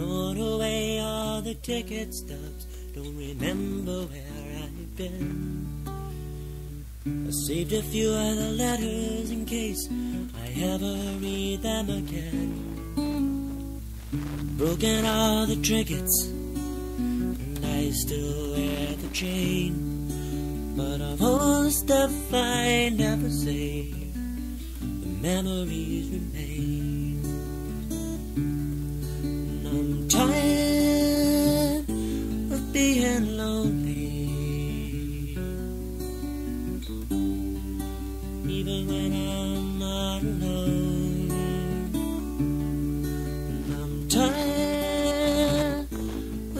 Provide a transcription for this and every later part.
Thrown away all the ticket stubs, don't remember where I've been. I saved a few other letters in case I ever read them again. Broken all the trinkets, and I still wear the chain. But of all the stuff I never saved, the memories remain. And I'm tired of being lonely. Even when I'm not alone, and I'm tired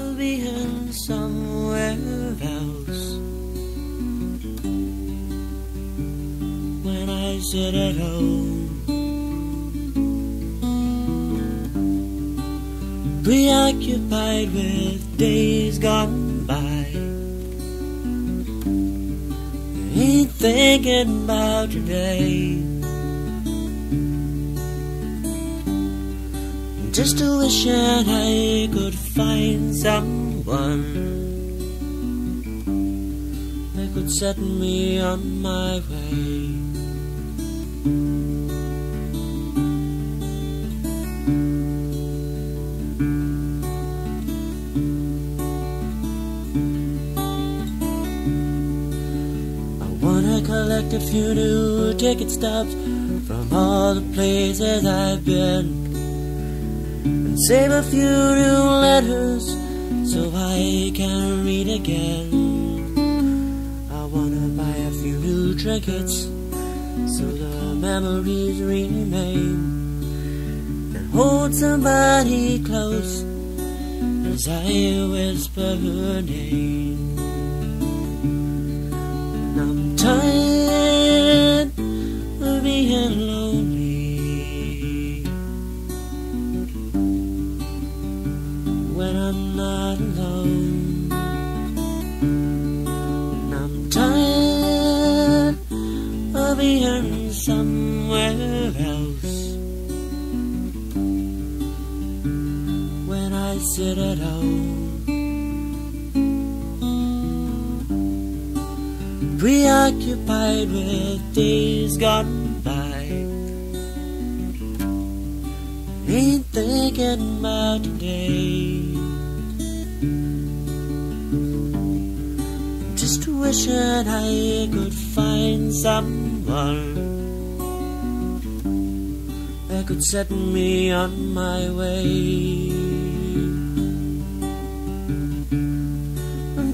of being somewhere else. When I sit at home, preoccupied with days gone by, ain't thinking about today. Just a wish that I could find someone that could set me on my way. Collect a few new ticket stubs from all the places I've been, and save a few new letters so I can read again. I wanna buy a few new trinkets so the memories remain, and hold somebody close as I whisper her name. I'm tired of being lonely. When I'm not alone, and I'm tired of being somewhere else. When I sit at home, preoccupied with days gone by, ain't thinking about today. Just wishing I could find someone that could set me on my way.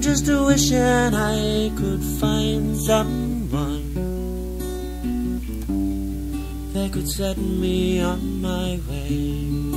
Just wishing I could find someone that could set me on my way.